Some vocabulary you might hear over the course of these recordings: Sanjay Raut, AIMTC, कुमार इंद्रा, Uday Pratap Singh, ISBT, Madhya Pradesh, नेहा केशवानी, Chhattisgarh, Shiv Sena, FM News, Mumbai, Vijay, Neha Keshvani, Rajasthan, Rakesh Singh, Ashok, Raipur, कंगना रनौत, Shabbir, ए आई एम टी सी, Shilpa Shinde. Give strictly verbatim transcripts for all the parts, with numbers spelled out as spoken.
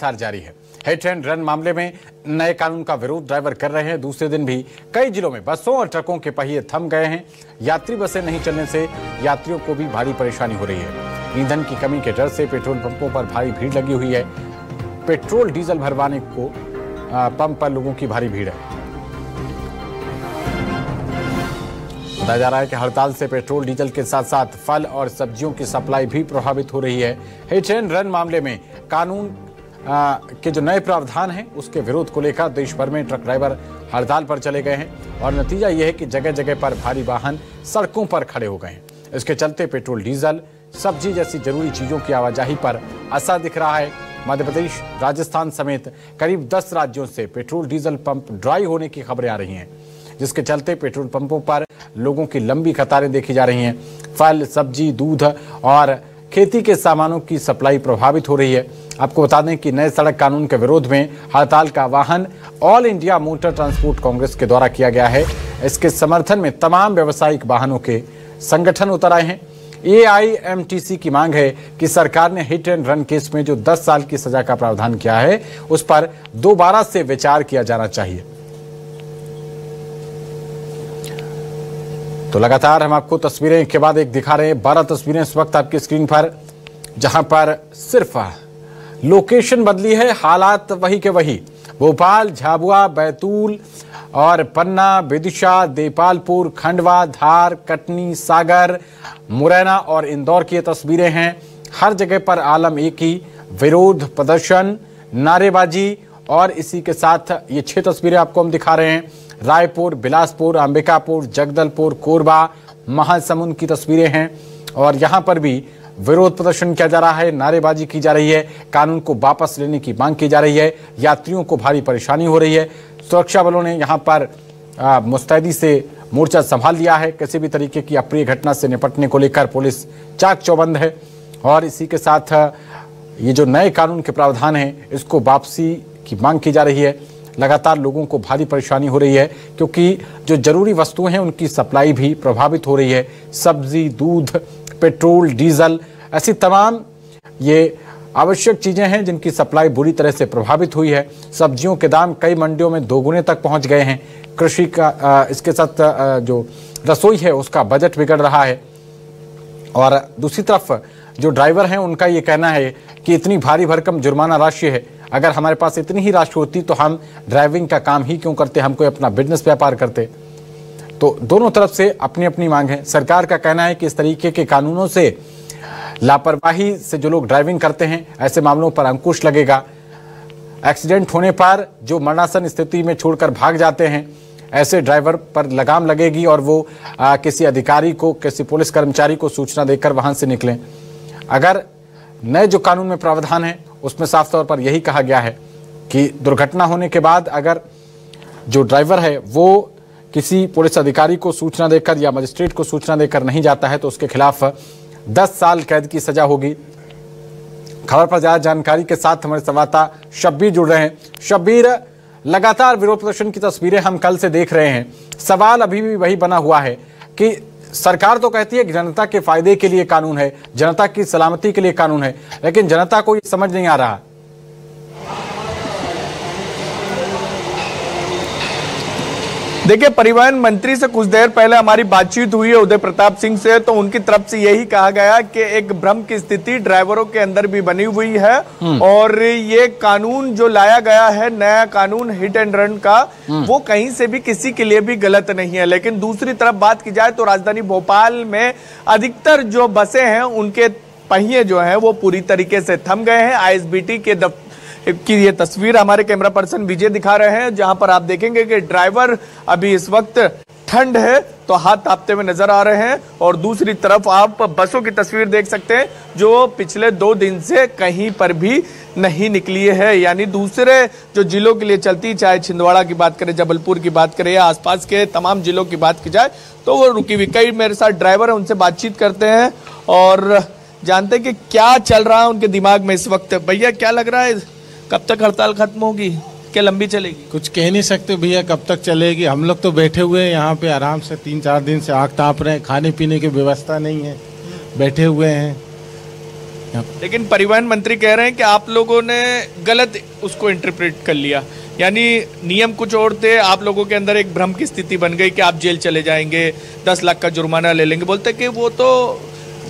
लगातार जारी है। हिट एंड रन मामले में नए कानून का विरोध ड्राइवर कर रहे हैं। दूसरे दिन भी कई जिलों में बसों और ट्रकों के पहिए थम गए हैं। यात्री बसें नहीं चलने से यात्रियों को भी भारी परेशानी हो रही है। ईंधन की कमी के डर से पेट्रोल पंपों पर भारी भीड़ लगी हुई है। पेट्रोल डीजल भरवाने को पंप पर लोगों की भारी भीड़ है। बताया जा रहा है कि हड़ताल से पेट्रोल डीजल के साथ साथ फल और सब्जियों की सप्लाई भी प्रभावित हो रही है। हिट एंड रन मामले में कानून आ, के जो नए प्रावधान हैं उसके विरोध को लेकर देश भर में ट्रक ड्राइवर हड़ताल पर चले गए हैं और नतीजा यह है कि जगह जगह पर भारी वाहन सड़कों पर खड़े हो गए हैं। इसके चलते पेट्रोल डीजल सब्जी जैसी जरूरी चीज़ों की आवाजाही पर असर दिख रहा है। मध्य प्रदेश, राजस्थान समेत करीब दस राज्यों से पेट्रोल डीजल पंप ड्राई होने की खबरें आ रही हैं, जिसके चलते पेट्रोल पंपों पर लोगों की लंबी कतारें देखी जा रही हैं। फल, सब्जी, दूध और खेती के सामानों की सप्लाई प्रभावित हो रही है। आपको बता दें कि नए सड़क कानून के विरोध में हड़ताल का आह्वान all India motor transport congress के द्वारा किया गया है। इसके समर्थन में तमाम व्यावसायिक वाहनों के संगठन उतर आए हैं। ए आई एम टी सी की मांग है कि सरकार ने हिट एंड रन केस में जो दस साल की सजा का प्रावधान किया है उस पर दोबारा से विचार किया जाना चाहिए। तो लगातार हम आपको तस्वीरें एक के बाद एक दिखा रहे हैं। बारह तस्वीरें इस वक्त आपकी स्क्रीन पर, जहां पर सिर्फ लोकेशन बदली है, हालात वही के वही। भोपाल, झाबुआ, बैतूल और पन्ना, विदिशा, देपालपुर, खंडवा, धार, कटनी, सागर, मुरैना और इंदौर की ये तस्वीरें हैं। हर जगह पर आलम एक ही, विरोध, प्रदर्शन, नारेबाजी और इसी के साथ ये छह तस्वीरें आपको हम दिखा रहे हैं। रायपुर, बिलासपुर, अंबिकापुर, जगदलपुर, कोरबा, महासमुंद की तस्वीरें हैं और यहाँ पर भी विरोध प्रदर्शन किया जा रहा है, नारेबाजी की जा रही है, कानून को वापस लेने की मांग की जा रही है। यात्रियों को भारी परेशानी हो रही है। सुरक्षा बलों ने यहाँ पर आ, मुस्तैदी से मोर्चा संभाल लिया है। किसी भी तरीके की अप्रिय घटना से निपटने को लेकर पुलिस चाक चौबंद है और इसी के साथ ये जो नए कानून के प्रावधान हैं इसको वापसी की मांग की जा रही है। लगातार लोगों को भारी परेशानी हो रही है क्योंकि जो जरूरी वस्तुएं हैं उनकी सप्लाई भी प्रभावित हो रही है। सब्जी, दूध, पेट्रोल, डीजल, ऐसी तमाम ये आवश्यक चीज़ें हैं जिनकी सप्लाई बुरी तरह से प्रभावित हुई है। सब्जियों के दाम कई मंडियों में दोगुने तक पहुंच गए हैं। कृषि का इसके साथ जो रसोई है उसका बजट बिगड़ रहा है और दूसरी तरफ जो ड्राइवर हैं उनका ये कहना है कि इतनी भारी भरकम जुर्माना राशि है, अगर हमारे पास इतनी ही राशि होती तो हम ड्राइविंग का काम ही क्यों करते, हम कोई अपना बिजनेस व्यापार करते। तो दोनों तरफ से अपनी अपनी मांग है। सरकार का कहना है कि इस तरीके के कानूनों से, लापरवाही से जो लोग ड्राइविंग करते हैं ऐसे मामलों पर अंकुश लगेगा। एक्सीडेंट होने पर जो मरणासन स्थिति में छोड़कर भाग जाते हैं ऐसे ड्राइवर पर लगाम लगेगी और वो आ, किसी अधिकारी को, किसी पुलिस कर्मचारी को सूचना देकर वहाँ से निकलें। अगर नए जो कानून में प्रावधान है उसमें साफ तौर पर यही कहा गया है कि दुर्घटना होने के बाद अगर जो ड्राइवर है वो किसी पुलिस अधिकारी को सूचना देकर या मजिस्ट्रेट को सूचना देकर नहीं जाता है तो उसके खिलाफ दस साल कैद की सजा होगी। खबर पर ज्यादा जानकारी के साथ हमारे संवाददाता शब्बीर जुड़ रहे हैं। शब्बीर, लगातार विरोध प्रदर्शन की तस्वीरें हम कल से देख रहे हैं। सवाल अभी भी वही बना हुआ है कि सरकार तो कहती है कि जनता के फायदे के लिए कानून है, जनता की सलामती के लिए कानून है, लेकिन जनता को ये समझ नहीं आ रहा। देखिए, परिवहन मंत्री से कुछ देर पहले हमारी बातचीत हुई है उदय प्रताप सिंह से, तो उनकी तरफ से यही कहा गया कि एक भ्रम की स्थिति ड्राइवरों के अंदर भी बनी हुई है और ये कानून जो लाया गया है, नया कानून हिट एंड रन का, वो कहीं से भी किसी के लिए भी गलत नहीं है। लेकिन दूसरी तरफ बात की जाए तो राजधानी भोपाल में अधिकतर जो बसें हैं उनके पहिए जो हैं वो पूरी तरीके से थम गए हैं। आई एस बी टी के दफ्तर की ये तस्वीर हमारे कैमरा पर्सन विजय दिखा रहे हैं, जहां पर आप देखेंगे कि ड्राइवर अभी इस वक्त ठंड है तो हाथ तापते हुए नजर आ रहे हैं और दूसरी तरफ आप बसों की तस्वीर देख सकते हैं जो पिछले दो दिन से कहीं पर भी नहीं निकली है। यानी दूसरे जो जिलों के लिए चलती, चाहे छिंदवाड़ा की बात करें, जबलपुर की बात करें या आसपास के तमाम जिलों की बात की जाए तो वो रुकी हुई। कई मेरे साथ ड्राइवर हैं, उनसे बातचीत करते हैं और जानते हैं कि क्या चल रहा है उनके दिमाग में इस वक्त। भैया, क्या लग रहा है, कब तक हड़ताल खत्म होगी, क्या लंबी चलेगी? कुछ कह नहीं सकते भैया, कब तक चलेगी। हम लोग तो बैठे हुए हैं यहाँ पे आराम से, तीन चार दिन से आग ताप रहे हैं। खाने पीने की व्यवस्था नहीं है, बैठे हुए हैं। लेकिन परिवहन मंत्री कह रहे हैं कि आप लोगों ने गलत उसको इंटरप्रेट कर लिया, यानी नियम कुछ और थे, आप लोगों के अंदर एक भ्रम की स्थिति बन गई कि आप जेल चले जाएंगे, दस लाख का जुर्माना ले लेंगे। बोलते कि वो तो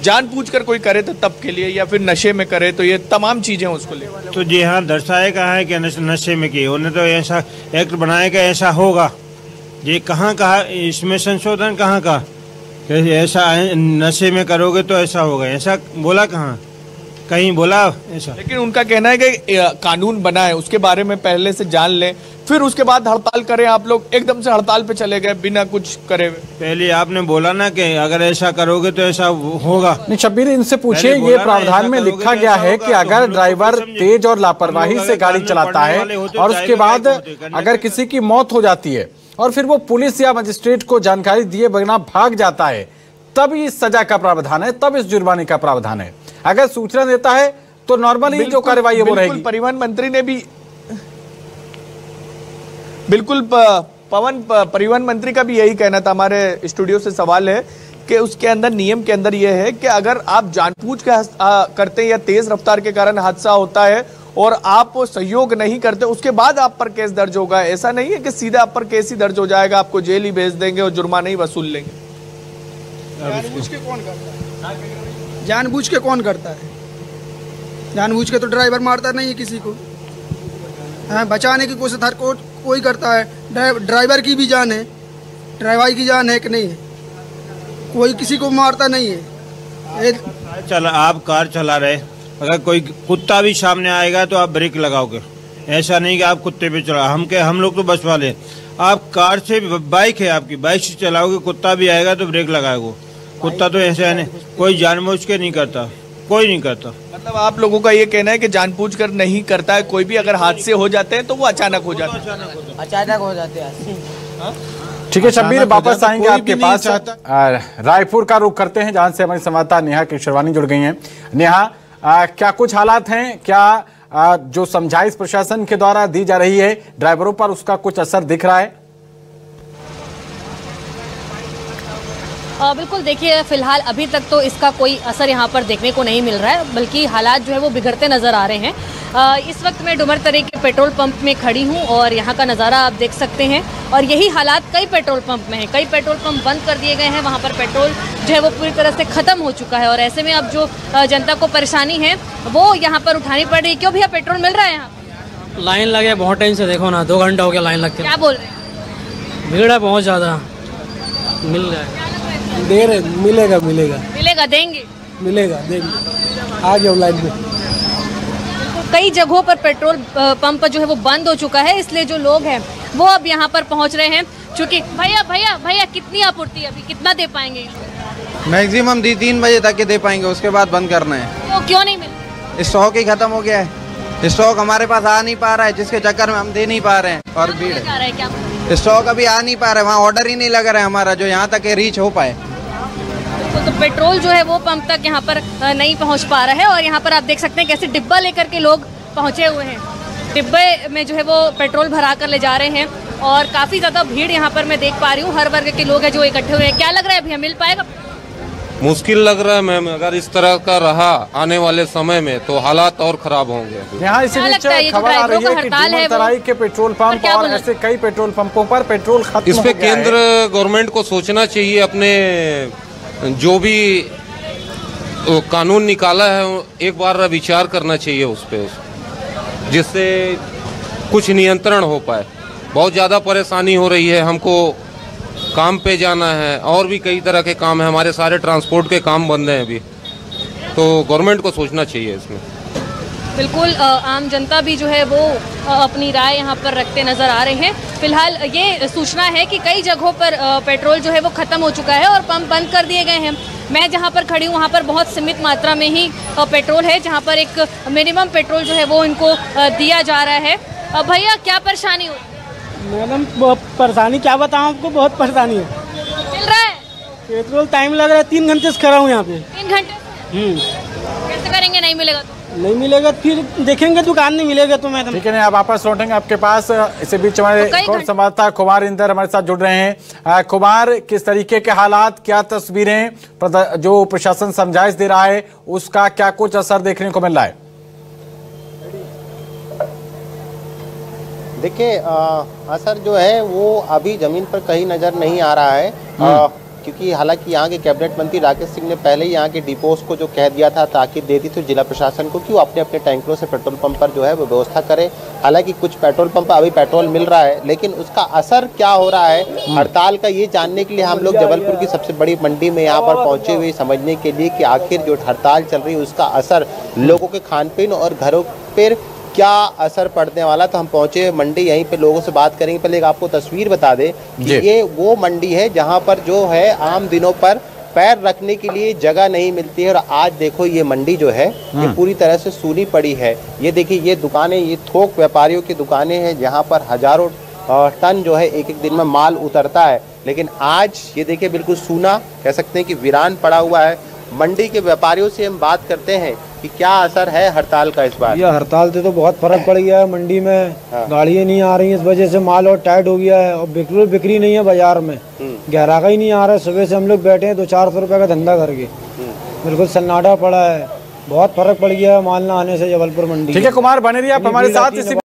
जानबूझकर कोई करे तो तब के लिए, या फिर नशे में करे, तो ये तमाम चीज़ें उसको ले तो जी हाँ दर्शाया कहा है कि नशे में किए, उन्हें तो ऐसा एक्ट बनाया कि ऐसा होगा। ये कहाँ कहा, इसमें संशोधन कहाँ का, ऐसा नशे में करोगे तो ऐसा होगा, ऐसा बोला कहाँ, कहीं बोला ऐसा? लेकिन उनका कहना है कि कानून बना है, उसके बारे में पहले से जान लें, फिर उसके बाद हड़ताल करें। आप लोग एकदम से हड़ताल पे चले गए बिना कुछ करे। पहले आपने बोला ना कि अगर ऐसा करोगे तो ऐसा होगा। नहीं शब्बीर, इनसे पूछे, ये प्रावधान में लिखा गया है कि अगर ड्राइवर तेज और लापरवाही से गाड़ी चलाता है और उसके बाद अगर किसी की मौत हो जाती है और फिर वो पुलिस या मजिस्ट्रेट को जानकारी दिए बिना भाग जाता है, तब इस सजा का प्रावधान है, तब इस जुर्माने का प्रावधान है। अगर सूचना देता है तो नॉर्मली जो कार्रवाई है वो रहेगी। परिवहन मंत्री ने भी बिल्कुल पवन परिवहन मंत्री का भी यही कहना था। हमारे स्टूडियो से सवाल है कि उसके अंदर नियम के अंदर यह है कि अगर आप जानबूझ के करते हैं या तेज रफ्तार के कारण हादसा होता है और आप सहयोग नहीं करते, उसके बाद आप पर केस दर्ज होगा। ऐसा नहीं है कि सीधा आप पर केस ही दर्ज हो जाएगा, आपको जेल ही भेज देंगे और जुर्माना ही वसूल लेंगे। जानबूझ के कौन करता है, जानबूझ के कौन करता है? जानबूझ के तो ड्राइवर मारता नहीं है किसी को, हाँ, बचाने की कोशिश हर को, कोई करता है। ड्राइवर की भी जान है, ड्राइवर की जान है कि नहीं है, कोई किसी को मारता नहीं है। चला आप कार चला रहे, अगर कोई कुत्ता भी सामने आएगा तो आप ब्रेक लगाओगे, ऐसा नहीं कि आप कुत्ते पे चला। हम के हम लोग तो बस वाले, आप कार से, बाइक है आपकी, बाइक से चलाओगे, कुत्ता भी आएगा तो ब्रेक लगाओगे। कुत्ता तो ऐसा है नहीं, कोई जानबूझ के नहीं करता, कोई नहीं करता। मतलब आप लोगों का ये कहना है कि जानबूझ कर नहीं करता है कोई भी, अगर हादसे हो जाते हैं तो वो अचानक हो जाते हैं, अचानक हो जाते हैं। ठीक है शब्बीर, वापस आएंगे आपके पास। रायपुर का रुख करते हैं जहाँ से हमारी संवाददाता नेहा केशवानी जुड़ गई है। नेहा, आ, क्या कुछ हालात हैं, क्या आ, जो समझाइश प्रशासन के द्वारा दी जा रही है ड्राइवरों पर, उसका कुछ असर दिख रहा है? आ, बिल्कुल, देखिए फिलहाल अभी तक तो इसका कोई असर यहाँ पर देखने को नहीं मिल रहा है, बल्कि हालात जो है वो बिगड़ते नजर आ रहे हैं। आ, इस वक्त मैं डुमर तरे के पेट्रोल पंप में खड़ी हूँ और यहाँ का नज़ारा आप देख सकते हैं, और यही हालात कई पेट्रोल पंप में है। कई पेट्रोल पंप बंद कर दिए गए हैं, वहाँ पर पेट्रोल जो है वो पूरी तरह से ख़त्म हो चुका है, और ऐसे में अब जो जनता को परेशानी है वो यहाँ पर उठानी पड़ रही है। क्यों भैया पेट्रोल मिल रहा है यहाँ? लाइन लगे बहुत टाइम से, देखो ना दो घंटा हो गया लाइन लगते। क्या बोल रहे हैं? भीड़ है बहुत ज़्यादा। मिल रहा है, दे रहे, मिलेगा मिलेगा मिलेगा देंगे, मिलेगा देंगे, आ जाओ लाइन में। कई जगहों पर पेट्रोल पंप जो है वो बंद हो चुका है, इसलिए जो लोग हैं वो अब यहाँ पर पहुँच रहे हैं। चूँकि भैया भैया भैया कितनी आपूर्ति अभी कितना दे पाएंगे? मैक्सिमम दी तीन बजे तक के दे पाएंगे, उसके बाद बंद करना है। तो क्यों नहीं मिल? स्टॉक ही खत्म हो गया है, स्टॉक हमारे पास आ नहीं पा रहा है, जिसके चक्कर में हम दे नहीं पा रहे हैं। और भीड़, स्टॉक अभी आ नहीं पा रहा है, वहाँ ऑर्डर ही नहीं लग रहा है हमारा जो यहाँ तक रीच हो पाए। तो पेट्रोल जो है वो पंप तक यहाँ पर नहीं पहुँच पा रहा है, और यहाँ पर आप देख सकते हैं कैसे डिब्बा लेकर के लोग पहुँचे हुए हैं, डिब्बे में जो है वो पेट्रोल भरा कर ले जा रहे हैं, और काफ़ी ज़्यादा भीड़ यहाँ पर मैं देख पा रही हूँ। हर वर्ग के लोग हैं जो इकट्ठे हुए हैं। क्या लग रहा है भैया मिल पाएगा? मुश्किल लग रहा है मैम, अगर इस तरह का रहा आने वाले समय में तो हालात और खराब होंगे। यहाँ इसी बीच खबर आ रही है कि डूमर तराई के पेट्रोल पंप और ऐसे कई पेट्रोल पंपों पर पेट्रोल खत्म हो गया है। इस पे केंद्र गवर्नमेंट को सोचना चाहिए, अपने जो भी तो कानून निकाला है एक बार विचार करना चाहिए उस पर, जिससे कुछ नियंत्रण हो पाए। बहुत ज़्यादा परेशानी हो रही है, हमको काम पे जाना है और भी कई तरह के काम है, हमारे सारे ट्रांसपोर्ट के काम बंद हैं अभी, तो गवर्नमेंट को सोचना चाहिए इसमें। बिल्कुल, आम जनता भी जो है वो अपनी राय यहाँ पर रखते नज़र आ रहे हैं। फिलहाल ये सूचना है कि कई जगहों पर पेट्रोल जो है वो ख़त्म हो चुका है और पंप बंद कर दिए गए हैं। मैं जहाँ पर खड़ी हूँ वहाँ पर बहुत सीमित मात्रा में ही पेट्रोल है, जहाँ पर एक मिनिमम पेट्रोल जो है वो इनको दिया जा रहा है। भैया क्या परेशानी हो? मैडम परेशानी क्या बताऊँ आपको, बहुत परेशानी है। मिल रहा है पेट्रोल? टाइम लग रहा है, तीन घंटे से खड़ा हूँ यहाँ पे। तीन घंटे कैसे करेंगे, नहीं मिलेगा तो? नहीं मिलेगा फिर देखेंगे, दुकान नहीं मिलेगा तो मैडम। ठीक है, आप वापस लौटेंगे आपके पास। इसी बीच हमारे और संवाददाता कुमार इंद्रा हमारे साथ जुड़ रहे हैं। कुमार, किस तरीके के हालात, क्या तस्वीरें, जो प्रशासन समझाइश दे रहा है उसका क्या कुछ असर देखने को मिल रहा है? देखिए, असर जो है वो अभी जमीन पर कहीं नजर नहीं आ रहा है, आ, क्योंकि हालांकि यहाँ के कैबिनेट मंत्री राकेश सिंह ने पहले ही यहाँ के डिपोज को जो कह दिया था, ताकि दे दी थी जिला प्रशासन को कि वो अपने अपने टैंकरों से पेट्रोल पंप पर जो है वो व्यवस्था करे। हालांकि कुछ पेट्रोल पंप अभी पेट्रोल मिल रहा है, लेकिन उसका असर क्या हो रहा है हड़ताल का, ये जानने के लिए हम लोग जबलपुर की सबसे बड़ी मंडी में यहाँ पर पहुँचे हुए, समझने के लिए कि आखिर जो हड़ताल चल रही है उसका असर लोगों के खानपीन और घरों पर क्या असर पड़ने वाला। तो हम पहुंचे मंडी, यहीं पे लोगों से बात करेंगे। पहले आपको तस्वीर बता दें कि ये वो मंडी है जहां पर जो है आम दिनों पर पैर रखने के लिए जगह नहीं मिलती है, और आज देखो ये मंडी जो है ये पूरी तरह से सूनी पड़ी है। ये देखिए, ये दुकानें, ये थोक व्यापारियों की दुकानें हैं जहाँ पर हजारों टन जो है एक एक दिन में माल उतरता है, लेकिन आज ये देखिए बिल्कुल सूना, कह सकते हैं कि वीरान पड़ा हुआ है। मंडी के व्यापारियों से हम बात करते हैं कि क्या असर है हड़ताल का इस बार। यह हड़ताल से तो बहुत फर्क पड़ गया है मंडी में, हाँ। गाड़ियाँ नहीं आ रही हैं, इस वजह से माल और टाइट हो गया है, और बिल्कुल बिक्री नहीं है बाजार में, ग्राहक ही नहीं आ रहा है। सुबह से हम लोग बैठे हैं, दो चार सौ रुपये का धंधा करके बिल्कुल सन्नाटा पड़ा है, बहुत फर्क पड़ गया है माल ना आने से जबलपुर मंडी। ठीक है कुमार, बने रहिए आप हमारे साथ।